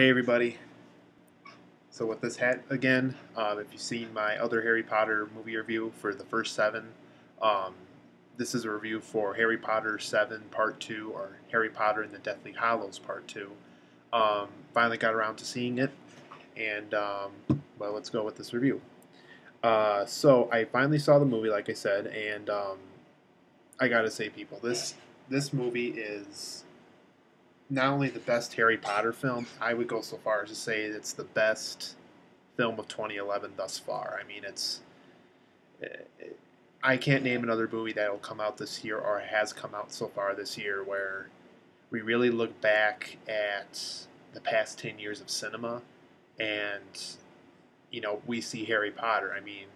Hey everybody, so with this hat again, if you've seen my other Harry Potter movie review for the first 7, this is a review for Harry Potter 7 Part 2, or Harry Potter and the Deathly Hallows Part 2. Finally got around to seeing it, and well, let's go with this review. So I finally saw the movie, like I said, and I gotta say, people, this movie is not only the best Harry Potter film, I would go so far as to say it's the best film of 2011 thus far. I mean, I can't name another movie that will come out this year or has come out so far this year where we really look back at the past 10 years of cinema and, you know, we see Harry Potter. I mean,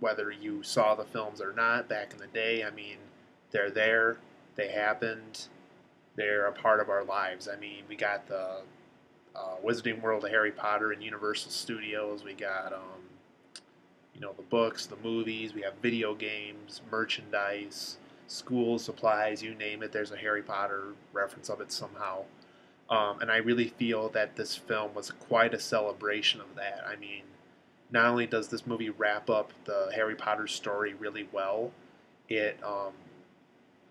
whether you saw the films or not back in the day, I mean, they're there, they happened. They're a part of our lives. I mean, we got the Wizarding World of Harry Potter and Universal Studios. We got, you know, the books, the movies. We have video games, merchandise, school supplies, you name it. There's a Harry Potter reference of it somehow. And I really feel that this film was quite a celebration of that. I mean, not only does this movie wrap up the Harry Potter story really well,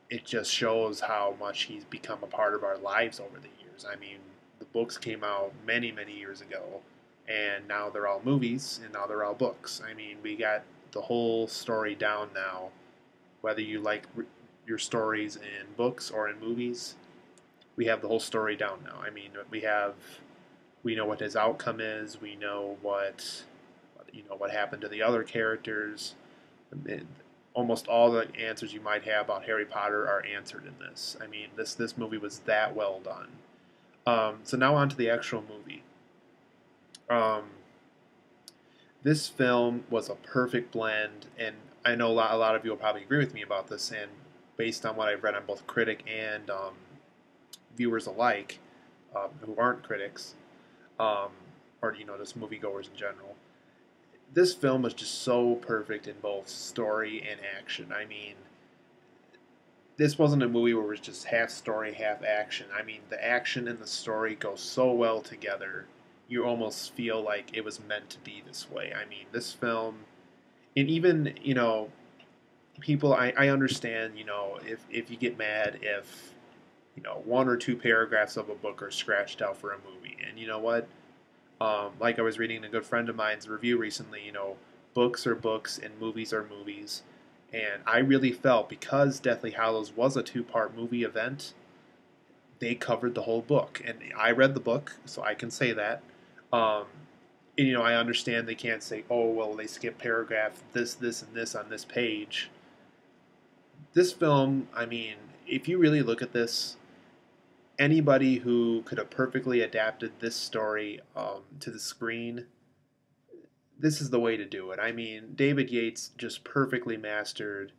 it just shows how much he's become a part of our lives over the years. I mean, the books came out many, many years ago, and now they're all movies, and now they're all books. I mean, we got the whole story down now, whether you like your stories in books or in movies. We have the whole story down now. I mean, we know what his outcome is, we know what happened to the other characters. Almost all the answers you might have about Harry Potter are answered in this. I mean, this movie was that well done. So now on to the actual movie. This film was a perfect blend, and I know a lot of you will probably agree with me about this, and based on what I've read on both critic and viewers alike, who aren't critics, or, you know, just moviegoers in general, this film was just so perfect in both story and action. I mean, this wasn't a movie where it was just half story, half action. I mean, the action and the story go so well together, you almost feel like it was meant to be this way. I mean, this film, and even, you know, people, I understand, you know, if you get mad if, you know, 1 or 2 paragraphs of a book are scratched out for a movie, and you know what? Like I was reading a good friend of mine's review recently, you know, books are books and movies are movies. And I really felt, because Deathly Hallows was a 2-part movie event, they covered the whole book. And I read the book, so I can say that. And, you know, I understand they can't say, oh, well, they skipped paragraph this, and this on this page. This film, I mean, if you really look at this, anybody who could have perfectly adapted this story to the screen, this is the way to do it. I mean, David Yates just perfectly mastered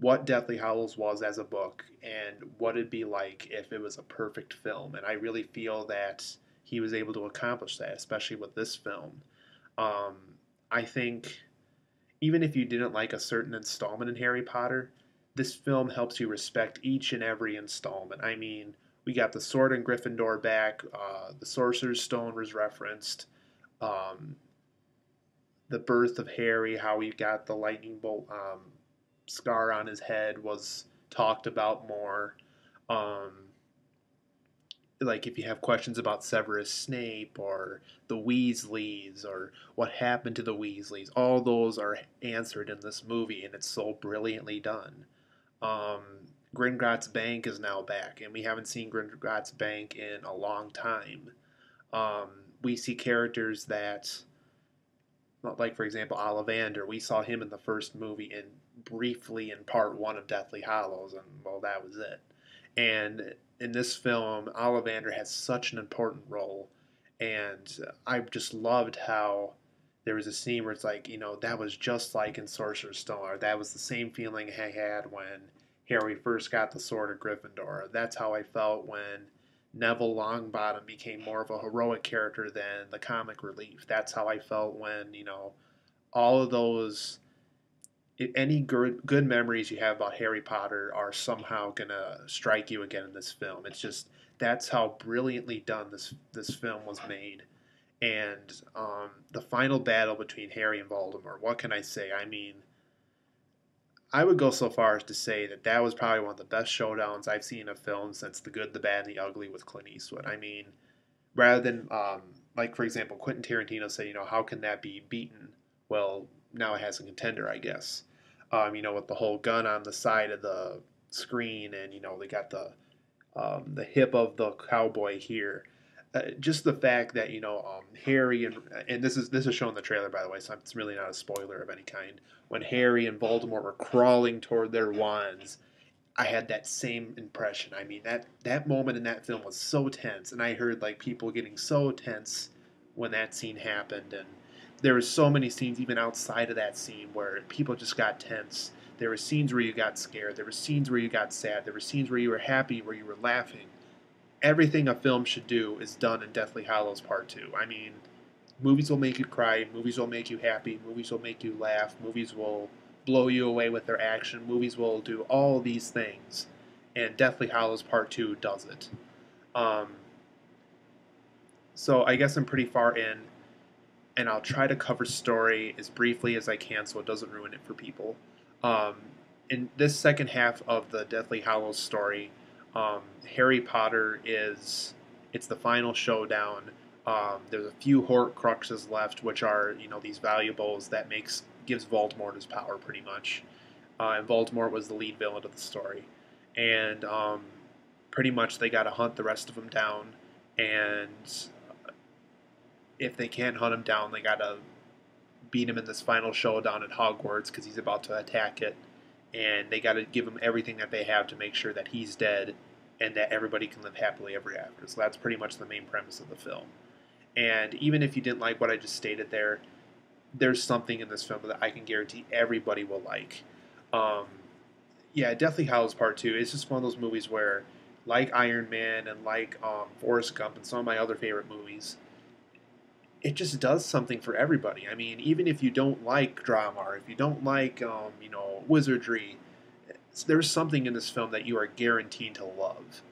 what Deathly Hallows was as a book and what it'd be like if it was a perfect film. And I really feel that he was able to accomplish that, especially with this film. I think even if you didn't like a certain installment in Harry Potter, this film helps you respect each and every installment. I mean, we got the sword and Gryffindor back. The Sorcerer's Stone was referenced. The birth of Harry, how he got the lightning bolt scar on his head, was talked about more. Like if you have questions about Severus Snape or the Weasleys or what happened to the Weasleys, all those are answered in this movie, and it's so brilliantly done. Gringotts Bank is now back, and we haven't seen Gringotts Bank in a long time. We see characters that, like for example, Ollivander. We saw him in the first movie and briefly in Part 1 of Deathly Hallows, and well, that was it. And in this film, Ollivander has such an important role, and I just loved how there was a scene where it's like, you know, that was just like in Sorcerer's Stone, or that was the same feeling I had when Harry first got the sword of Gryffindor. That's how I felt when Neville Longbottom became more of a heroic character than the comic relief. That's how I felt when, you know, all of those any good memories you have about Harry Potter are somehow going to strike you again in this film. It's just, that's how brilliantly done this film was made. And the final battle between Harry and Voldemort, what can I say? I mean, I would go so far as to say that that was probably one of the best showdowns I've seen in a film since The Good, the Bad, and the Ugly with Clint Eastwood. I mean, rather than, like, for example, Quentin Tarantino said, you know, how can that be beaten? Well, now it has a contender, I guess. You know, with the whole gun on the side of the screen, and, you know, they got the hip of the cowboy here. Just the fact that, you know, Harry and this is shown in the trailer, by the way, so it's really not a spoiler of any kind. When Harry and Voldemort were crawling toward their wands, I had that same impression. I mean, that moment in that film was so tense, and I heard, like, people getting so tense when that scene happened, and there were so many scenes even outside of that scene where people just got tense. There were scenes where you got scared. There were scenes where you got sad. There were scenes where you were happy, where you were laughing. Everything a film should do is done in Deathly Hallows Part 2. I mean, movies will make you cry, movies will make you happy, movies will make you laugh, movies will blow you away with their action, movies will do all these things, and Deathly Hallows Part 2 does it. So I guess I'm pretty far in, and I'll try to cover story as briefly as I can so it doesn't ruin it for people. In this second half of the Deathly Hallows story, Harry Potter it's the final showdown. There's a few Horcruxes left, which are, you know, these valuables that gives Voldemort his power, pretty much. And Voldemort was the lead villain of the story. And pretty much they got to hunt the rest of them down. And if they can't hunt him down, they got to beat him in this final showdown at Hogwarts because he's about to attack it. And they got to give him everything that they have to make sure that he's dead and that everybody can live happily ever after. So that's pretty much the main premise of the film. And even if you didn't like what I just stated there, there's something in this film that I can guarantee everybody will like. Yeah, Deathly Hallows Part 2 is just one of those movies where, like Iron Man and like Forrest Gump and some of my other favorite movies, it just does something for everybody. I mean, even if you don't like drama, or if you don't like, you know, wizardry, there's something in this film that you are guaranteed to love.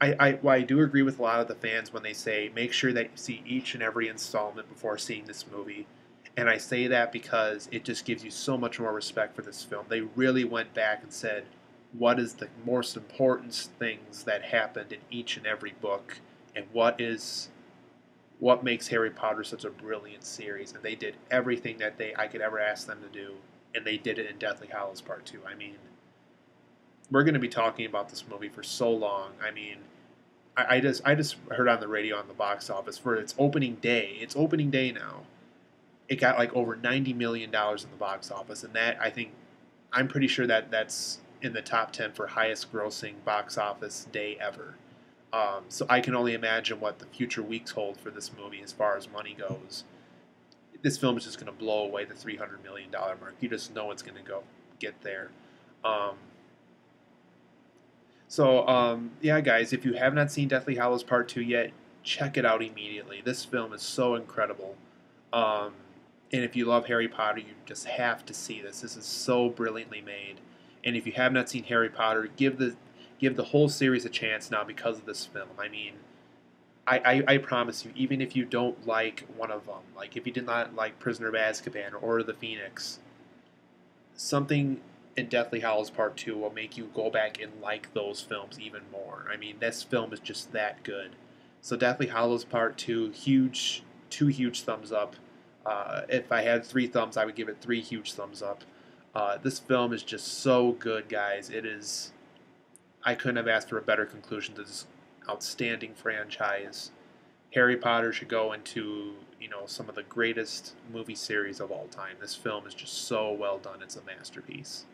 I do agree with a lot of the fans when they say, make sure that you see each and every installment before seeing this movie. And I say that because it just gives you so much more respect for this film. They really went back and said, what is the most important things that happened in each and every book, and what makes Harry Potter such a brilliant series? And they did everything that I could ever ask them to do, and they did it in Deathly Hallows Part 2. I mean, we're going to be talking about this movie for so long. I mean, I just heard on the radio on the box office for its opening day. It's opening day now. It got like over $90 million in the box office, and that, I think, I'm pretty sure that that's in the top 10 for highest grossing box office day ever. So I can only imagine what the future weeks hold for this movie as far as money goes. This film is just going to blow away the $300 million mark. You just know it's going to get there. Yeah, guys, if you have not seen Deathly Hallows Part 2 yet, check it out immediately. This film is so incredible. And if you love Harry Potter, you just have to see this. This is so brilliantly made. And if you have not seen Harry Potter, give the whole series a chance now because of this film. I mean, I promise you, even if you don't like one of them, like if you did not like Prisoner of Azkaban or Order of the Phoenix, something in Deathly Hallows Part 2 will make you go back and like those films even more. I mean, this film is just that good. So Deathly Hallows Part 2, two huge thumbs up. If I had three thumbs, I would give it three huge thumbs up. This film is just so good, guys. It is... I couldn't have asked for a better conclusion to this outstanding franchise. Harry Potter should go into, you know, some of the greatest movie series of all time. This film is just so well done. It's a masterpiece.